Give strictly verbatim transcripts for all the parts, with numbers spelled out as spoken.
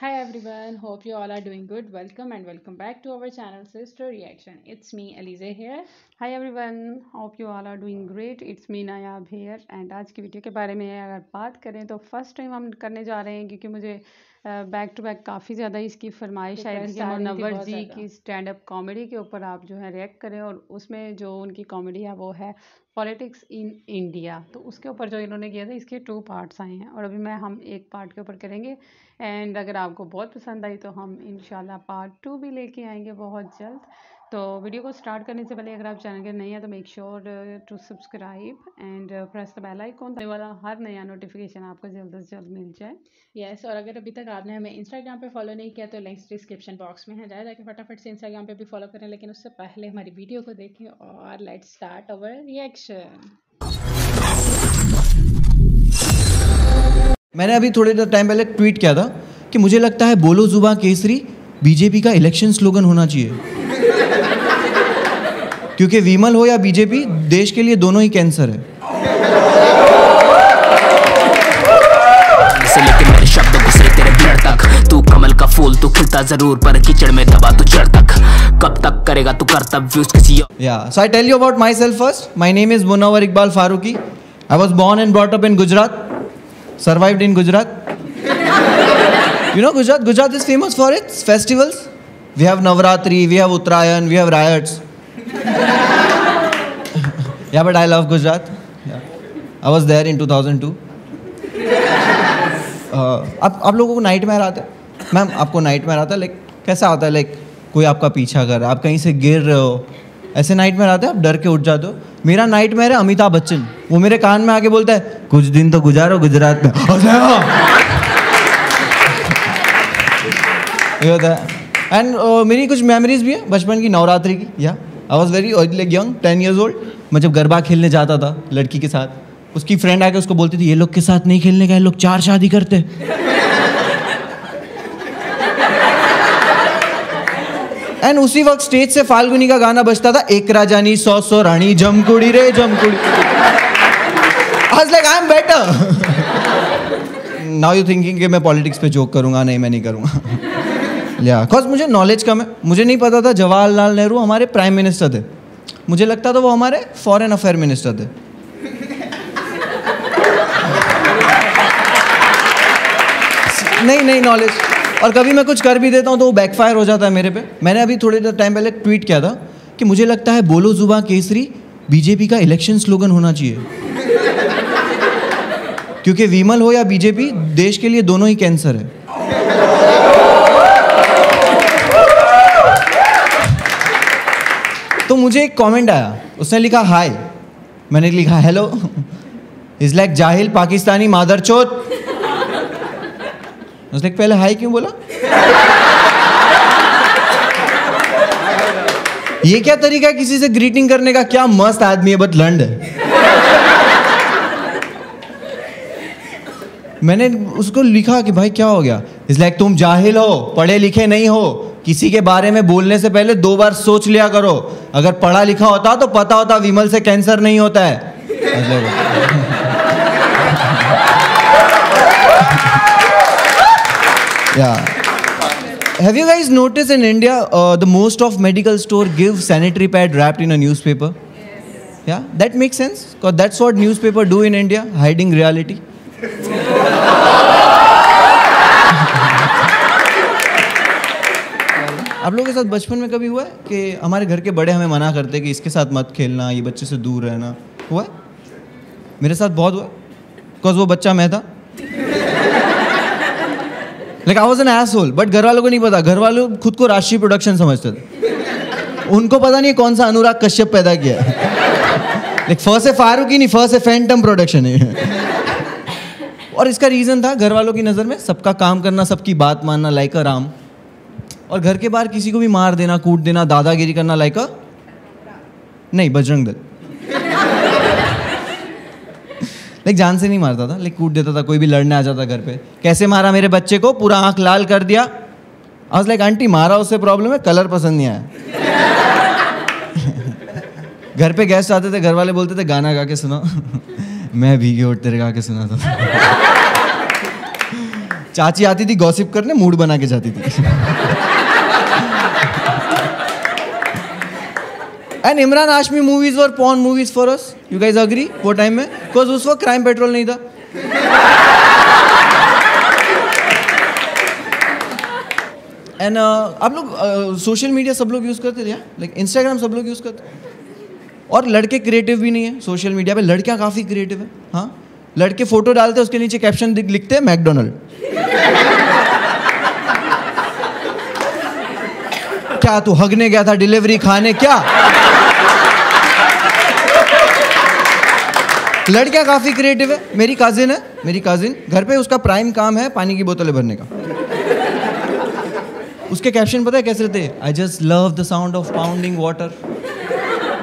Hi everyone, hope you all are doing good. Welcome and welcome back to our channel Sistro Reaction. It's me Alizeh here. Hi everyone, hope you all are doing great. It's me Nayab here. And आज की video के बारे में अगर बात करें तो first time हम करने जा रहे हैं, क्योंकि मुझे बैक टू बैक काफ़ी ज़्यादा इसकी फरमाइश आई थी कि मुनव्वर जी की स्टैंड अप कॉमेडी के ऊपर आप जो है रिएक्ट करें, और उसमें जो उनकी कॉमेडी है वो है पॉलिटिक्स इन इंडिया. तो उसके ऊपर जो इन्होंने किया था, इसके टू पार्ट्स आए हैं और अभी मैं हम एक पार्ट के ऊपर करेंगे. एंड अगर आपको बहुत पसंद आई तो हम इंशाल्लाह पार्ट टू भी लेके आएंगे बहुत जल्द. तो वीडियो को स्टार्ट करने से पहले अगर आप चैनल के नए हैं तो make sure to subscribe and press the bell icon, ताकि वाला हर नया नोटिफिकेशन आपको जल्द से जल्द मिल जाए. यस, और अगर अभी तक आपने हमें इंस्टाग्राम पे फॉलो नहीं किया तो लिंक्स डिस्क्रिप्शन बॉक्स में है, जाए जाके फटाफट से इंस्टाग्राम पे भी फॉलो करें. लेकिन उससे पहले हमारी वीडियो को देखें और लेट्स स्टार्ट आवर रिएक्शन. मैंने अभी थोड़े टाइम पहले ट्वीट किया था कि मुझे लगता है बोलो जुबा केसरी बीजेपी का इलेक्शन स्लोगन होना चाहिए, क्योंकि विमल हो या बीजेपी, देश के लिए दोनों ही कैंसर है. तू कमल का फूल तू खिलता जरूर, पर कीचड़ में दबा तू जड़ तक, कब तक करेगा तू कर्तव्य किसी. Yeah so I tell you about myself first. My name is Munawar Iqbal Faruqui. I was born and brought up in Gujarat, survived in Gujarat. You know Gujarat, Gujarat is famous for its festivals. We have Navratri, we have Uttarayan, we have riots. Yeah, but I love Gujarat. Yeah. I was there in two thousand two. आप आप लोगों को night में आता है ma'am? आपको night में आता है लाइक कैसा आता है? लाइक कोई आपका पीछा कर, आप कहीं से गिर रहे हो, ऐसे नाइट में आता है, आप डर के उठ जाते हो. मेरा नाइट में है अमिताभ बच्चन, वो मेरे कान में आके बोलता है कुछ दिन तो गुजारो गुजरात में. ये होता है. एंड uh, मेरी कुछ मेमोरीज भी हैं बचपन की, नवरात्रि की. या I was very like young, ten years old. मैं जब गरबा खेलने जाता था लड़की के साथ, उसकी फ्रेंड आके उसको बोलती थी ये लोग के साथ नहीं खेलने का, ये लोग चार शादी करते. एंड उसी वक्त स्टेज से फाल्गुनी का गाना बजता था, एक राजानी सौ सौ रानी, जमकुड़ी रे जमकुड़ी. I was like I am better. Now you thinking कि मैं पॉलिटिक्स पे जोक करूँगा, नहीं मैं नहीं करूँगा. या yeah, मुझे नॉलेज कम है. मुझे नहीं पता था जवाहरलाल नेहरू हमारे प्राइम मिनिस्टर थे, मुझे लगता था वो हमारे फॉरेन अफेयर मिनिस्टर थे. नहीं नहीं नॉलेज. और कभी मैं कुछ कर भी देता हूँ तो वो बैकफायर हो जाता है मेरे पे. मैंने अभी थोड़े टाइम पहले ट्वीट किया था कि मुझे लगता है बोलो जुबा केसरी बीजेपी का इलेक्शन स्लोगन होना चाहिए, क्योंकि विमल हो या बीजेपी, देश के लिए दोनों ही कैंसर है. तो मुझे एक कमेंट आया, उसने लिखा हाय, मैंने लिखा हेलो. इज लाइक जाहिल पाकिस्तानी मादर चोत. उसने पहले हाय क्यों बोला? ये क्या तरीका है किसी से ग्रीटिंग करने का? क्या मस्त आदमी है, बट लंड है. मैंने उसको लिखा कि भाई क्या हो गया. इज लाइक तुम जाहिल हो, पढ़े लिखे नहीं हो, किसी के बारे में बोलने से पहले दो बार सोच लिया करो. अगर पढ़ा लिखा होता तो पता होता विमल से कैंसर नहीं होता है. Have you guys notice in India the most of medical store give sanitary pad wrapped in a newspaper? या that make sense, because that's what newspaper do in India, hiding reality. आप लोगों के साथ बचपन में कभी हुआ है कि हमारे घर के बड़े हमें मना करते हैं कि इसके साथ मत खेलना, ये बच्चे से दूर रहना? हुआ है मेरे साथ, बहुत हुआ. बिकॉज वो बच्चा मैं था. Like I was an asshole, but घर वालों को नहीं पता. घर वालों खुद को राष्ट्रीय प्रोडक्शन समझते थे, उनको पता नहीं कौन सा अनुराग कश्यप पैदा किया है. लाइक फर्स्ट है फारूकी, नहीं फर्स्ट है फैंटम प्रोडक्शन है. और इसका रीज़न था घर वालों की नज़र में सबका काम करना, सबकी बात मानना लाइक अ राम, और घर के बाहर किसी को भी मार देना, कूट देना, दादागिरी करना लाइक अ नहीं बजरंग दल. लाइक जान से नहीं मारता था, लाइक कूट देता था. कोई भी लड़ने आ जाता घर पे, कैसे मारा मेरे बच्चे को, पूरा आंख लाल कर दिया. आई वाज लाइक आंटी मारा उससे प्रॉब्लम है, कलर पसंद नहीं आया. घर पे गेस्ट आते थे, घर वाले बोलते थे गाना गा के सुनाओ. मैं भीगे उठ तेरे गा के सुनाता था. चाची आती थी गॉसिप करने, मूड बना के जाती थी. एंड इमरान हाशमी मूवीज और porn movies for us, you guys agree? वो टाइम में बिकॉज उस वक्त क्राइम पेट्रोल नहीं था. एंड uh, आप लोग सोशल मीडिया सब लोग यूज़ करते थे यार, लाइक इंस्टाग्राम सब लोग यूज़ करते हैं. और लड़के क्रिएटिव भी नहीं है सोशल मीडिया पे, लड़कियाँ काफ़ी क्रिएटिव है. हाँ, लड़के फोटो डालते हैं, उसके नीचे कैप्शन लिखते हैं मैकडोनल्ड. क्या तू हगने गया था डिलीवरी खाने? क्या लड़कियाँ काफ़ी क्रिएटिव है. मेरी काजिन है, मेरी काजिन घर पे उसका प्राइम काम है पानी की बोतलें भरने का. उसके कैप्शन पता है कैसे रहते हैं? I just love the sound of pounding water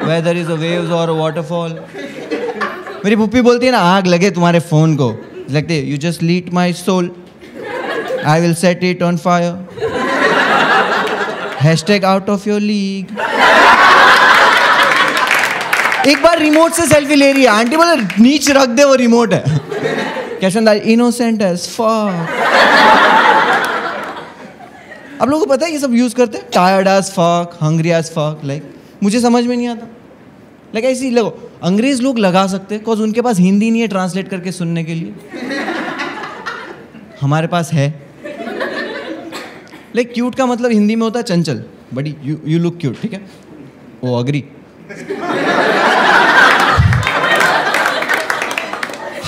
weather is a waves और वाटरफॉल. मेरी पुप्पी बोलती है ना, आग लगे तुम्हारे फोन को, लगते you just lit my soul, I will set it on fire, hashtag out of your league. एक बार रिमोट से सेल्फी ले रही है, आंटी बोले नीचे रख दे वो रिमोट है. कैप्शन डाल इनोसेंट एज फक. आप लोगों को पता है ये सब यूज़ करते हैं, tired as fuck, hungry as fuck. Like मुझे समझ में नहीं आता, लाइक ऐसी लगो अंग्रेज लोग लगा सकते हैं बिकॉज उनके पास हिंदी नहीं है ट्रांसलेट करके सुनने के लिए. हमारे पास है. लाइक क्यूट का मतलब हिंदी में होता है चंचल, बड़ी यू यू लुक क्यूट, ठीक है, oh agree.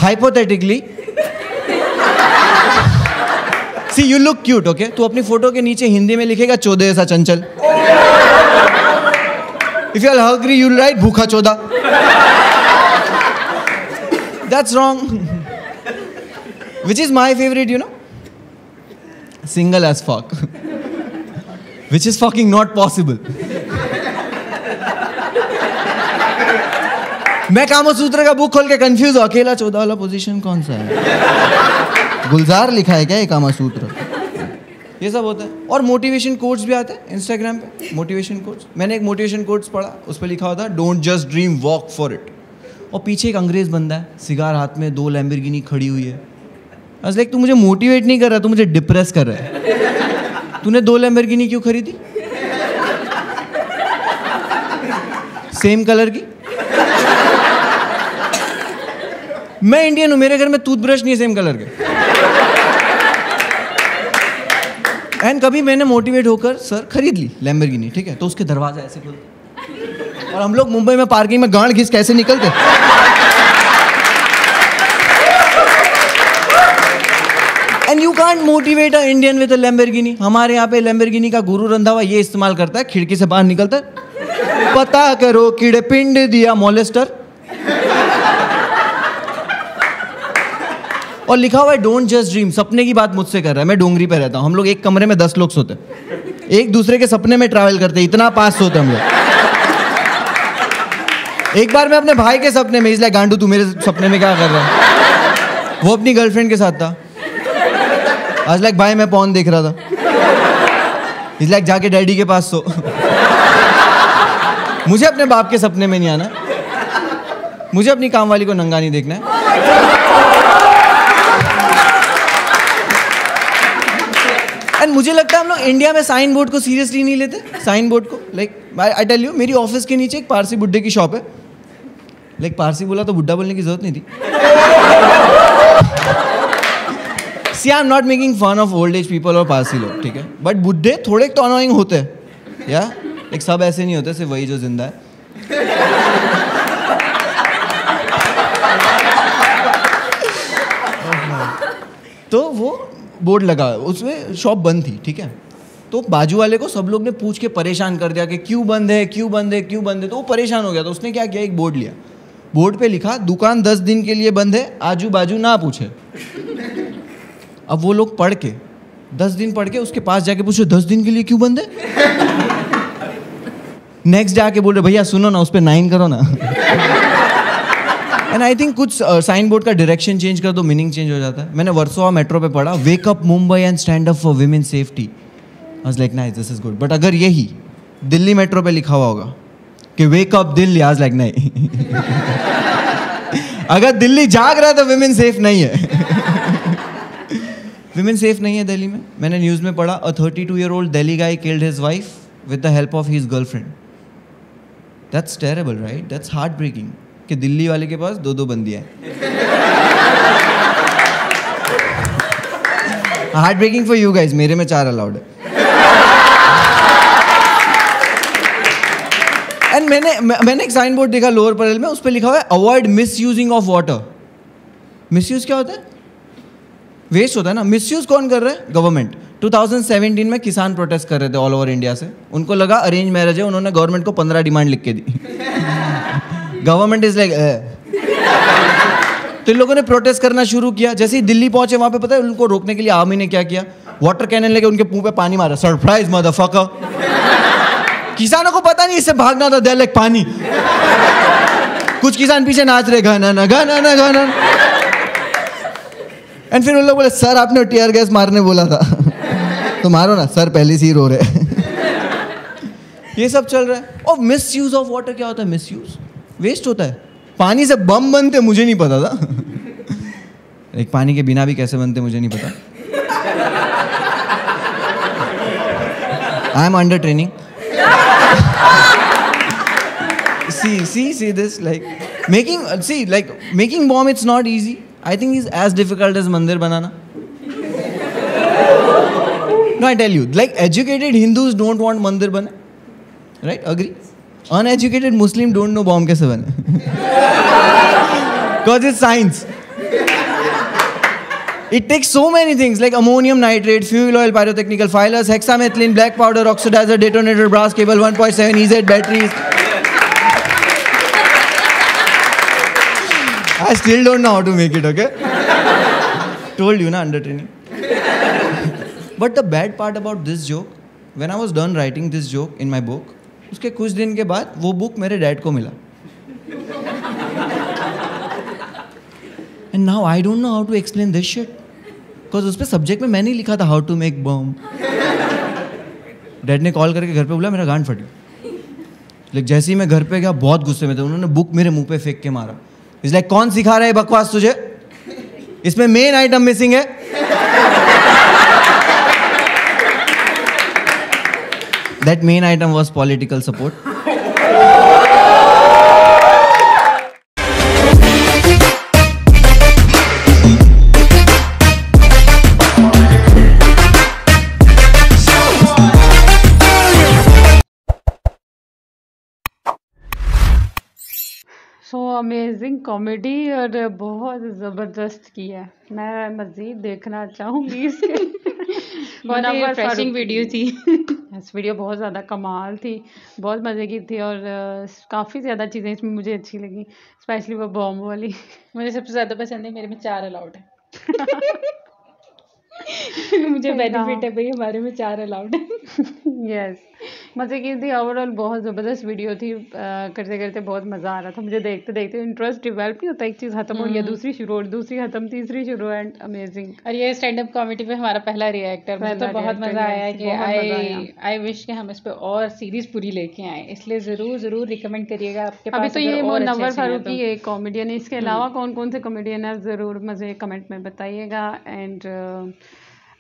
Hypothetically See, you look cute, okay? तू अपनी फोटो के नीचे हिंदी में लिखेगा चौदह ऐसा चंचल. If you are hungry, you'll write भूखा चौदा. That's wrong. Which is my favorite, you know? Single as fuck. Which is fucking not possible. मैं कामसूत्र का बुक खोल के कंफ्यूज हूँ, अकेला चौदह वाला पोजीशन कौन सा है? गुलजार लिखा है क्या ये कामसूत्र? ये सब होता है. और मोटिवेशन कोट्स भी आते हैं इंस्टाग्राम पे, मोटिवेशन कोट्स. मैंने एक मोटिवेशन कोट्स पढ़ा, उस पर लिखा होता don't just dream, walk for it. और पीछे एक अंग्रेज बंदा है, सिगार हाथ में, दो लैम्बोर्गिनी खड़ी हुई है. बस लाइक तू मुझे मोटिवेट नहीं कर रहा, तू मुझे डिप्रेस कर रहा है. तूने दो लैम्बोर्गिनी क्यों खरीदी? सेम कलर की. मैं इंडियन हूँ, मेरे घर में टूथब्रश नहीं है सेम कलर के. एंड कभी मैंने मोटिवेट होकर सर खरीद ली लैम्बोर्गिनी, ठीक है, तो उसके दरवाजा ऐसे खुलते और हम लोग मुंबई में पार्किंग में गांड घिस कैसे निकलते. And you can't motivate a Indian with a Lamborghini. हमारे यहाँ पे लैम्बोर्गिनी का गुरु रंधा हुआ ये इस्तेमाल करता है, खिड़की से बाहर निकलता है, पता करो कीड़े पिंड दिया मोलेस्टर, और लिखा हुआ है डोंट जस्ट ड्रीम, सपने की बात मुझसे कर रहा है. मैं डोंगरी पे रहता हूँ, हम लोग एक कमरे में दस लोग सोते हैं, एक दूसरे के सपने में ट्रैवल करते हैं, इतना पास सोते हम लोग. एक बार मैं अपने भाई के सपने में, इसलिए गांडू तू मेरे सपने में क्या कर रहा है? वो अपनी गर्लफ्रेंड के साथ था, आज लाइक भाई मैं पॉन देख रहा था, इस लाइक जाके डैडी के पास सो. मुझे अपने बाप के सपने में नहीं आना, मुझे अपनी काम वाली को नंगा नहीं देखना है. एंड मुझे लगता है हम लोग इंडिया में साइन बोर्ड को सीरियसली नहीं लेते, साइन बोर्ड को. लाइक आई टेल यू, मेरी ऑफिस के नीचे एक पारसी बुड्ढे की शॉप है. लाइक like, पारसी बोला तो बुड्ढा बोलने की जरूरत नहीं थी. See I am not making fun of old age people और पारसी लोग, ठीक है, बट बुड्ढे थोड़े तो अनोइंग होते हैं या yeah? like, सब ऐसे नहीं होते, सिर्फ वही जो जिंदा है. तो वो बोर्ड लगा, उसमें शॉप बंद थी, ठीक है, तो बाजू वाले को सब लोग ने पूछ के परेशान कर दिया कि क्यों बंद है, क्यों बंद है, क्यों बंद है. तो वो परेशान हो गया, तो उसने क्या किया, एक बोर्ड लिया, बोर्ड पे लिखा दुकान दस दिन के लिए बंद है, आजू बाजू ना पूछे. अब वो लोग पढ़ के दस दिन पढ़ के उसके पास जाके पूछे दस दिन के लिए क्यों बंद है. नेक्स्ट डे आके बोल रहे भैया सुनो ना, उस पर नाइन करो ना. एंड आई थिंक कुछ साइन बोर्ड का डायरेक्शन चेंज कर दो, मीनिंग चेंज हो जाता है. मैंने वर्सोवा मेट्रो पे पढ़ा wake up Mumbai and stand up for women safety. I was like nice, this is good. But अगर यही दिल्ली मेट्रो पे लिखा हुआ होगा कि वेक अप दिल्ली, आज लाइक नहीं. अगर दिल्ली जाग रहा है तो विमेन सेफ नहीं है. women safe नहीं है दिल्ली में. मैंने न्यूज़ में पढ़ा a thirty-two year old Delhi guy killed his wife with the help of his girlfriend. That's terrible, right? That's heartbreaking. कि दिल्ली वाले के पास दो दो बंदियाँ हैं. Heart breaking for you guys. मेरे में चार अलाउड है. एंड मैंने मैंने एक साइन बोर्ड देखा लोअर परेल में, उस पर लिखा हुआ है avoid misusing of water. Misuse क्या होता है? वेस्ट होता है ना. मिस यूज कौन कर रहा है? गवर्नमेंट. टू थाउजेंड सेवेंटीन में किसान प्रोटेस्ट कर रहे थे ऑल ओवर इंडिया से. उनको लगा अरेंज मैरिज है, उन्होंने गवर्नमेंट को पंद्रह डिमांड लिख के दी. Government is like. तो इन लोगों ने प्रोटेस्ट करना शुरू किया. जैसे ही दिल्ली पहुंचे वहां पे पता है उनको रोकने के लिए आर्मी ने क्या किया? वाटर कैनन लेके उनके मुंह पे पानी मारा. Surprise motherfucker. किसानों को पता नहीं इससे भागना था. दे पानी. कुछ किसान पीछे नाच रहे गाना ना गाना ना गाना. एंड फिर उन लोग बोले सर आपने टीयर गैस मारने बोला था. तो मारो ना सर, पहले से ही रो रहे. ये सब चल रहा है. और मिस यूज ऑफ वाटर क्या होता है? मिस यूज वेस्ट होता है. पानी से बम बनते मुझे नहीं पता था. एक पानी के बिना भी कैसे बनते मुझे नहीं पता. I am under training. See see see this like making see like making bomb it's not easy. I think is as difficult as मंदिर बनाना. No I tell you like educated Hindus don't want मंदिर बने, right? Agree. Uneducated Muslim don't know bomb कैसे बने. Cause it's science. It takes so many things like ammonium nitrate, fuel oil, pyrotechnical filers, hexamethylene, black powder, oxidizer, detonator, brass cable, one point seven E Z batteries. I still don't know how to make it. Okay. Told you na under training. But the bad part about this joke, when I was done writing this joke in my book, उसके कुछ दिन के बाद वो book मेरे dad को मिला. And now I don't know how to explain this shit. Because उस पर सब्जेक्ट में मैंने लिखा था how to make bomb. Dad ने कॉल करके घर पे बोला मेरा गांड फट गया. लाइक जैसे ही मैं घर पे गया बहुत गुस्से में था. उन्होंने बुक मेरे मुंह पे फेंक के मारा. इज लाइक कौन सिखा रहा है बकवास तुझे? इसमें मेन आइटम मिसिंग है. That main item was political support. So amazing comedy और बहुत ज़बरदस्त किया. मैं मज़ीद देखना चाहूँगी इसके. बहुत ही रिफ्रेशिंग वीडियो थी. इस वीडियो बहुत ज़्यादा कमाल थी, बहुत मज़े की थी और काफ़ी ज़्यादा चीज़ें इसमें मुझे अच्छी लगी, स्पेशली वो बॉम्ब वाली. मुझे सबसे ज़्यादा पसंद है. मेरे में चार अलाउड है. मुझे बेनिफिट है भाई, हमारे में चार अलाउड है. यस, मज़े की थी. ओवरऑल बहुत ज़बरदस्त वीडियो थी. आ, करते करते बहुत मज़ा आ रहा था मुझे. देखते देखते इंटरेस्ट डेवलप नहीं होता. एक चीज़ खत्म हो गया, दूसरी शुरू हो, दूसरी खत्म, तीसरी शुरू. And amazing. और ये स्टैंड अप कॉमेडी पे हमारा पहला रिएक्टर. मुझे तो बहुत मज़ा आया कि आई आई विश कि हम इस पर और सीरीज़ पूरी लेके आएँ. इसलिए ज़रूर ज़रूर रिकमेंड करिएगा. आपके अभी तो ये मुनव्वर फारूकी एक कॉमेडियन है. इसके अलावा कौन कौन से कॉमेडियन है ज़रूर मुझे कमेंट में बताइएगा. एंड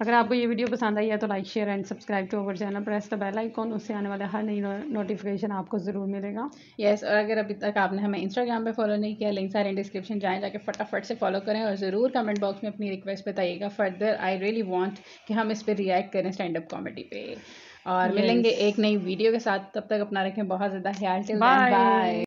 अगर आपको ये वीडियो पसंद आई है तो like share and subscribe to our channel. Press the bell icon, उससे आने वाला हर नई नोटिफिकेशन आपको ज़रूर मिलेगा. यस yes, और अगर अभी तक आपने हमें इंस्टाग्राम पे फॉलो नहीं किया, लिंक सारे डिस्क्रिप्शन जाएँ, जाके फटाफट से फॉलो करें और ज़रूर कमेंट बॉक्स में अपनी रिक्वेस्ट बताइएगा फर्दर. आई रियली वांट कि हम इस पर रिएक्ट करें स्टैंड अप कॉमेडी पे. और yes. मिलेंगे एक नई वीडियो के साथ. तब तक अपना रखें बहुत ज़्यादा ख्याल. बाय.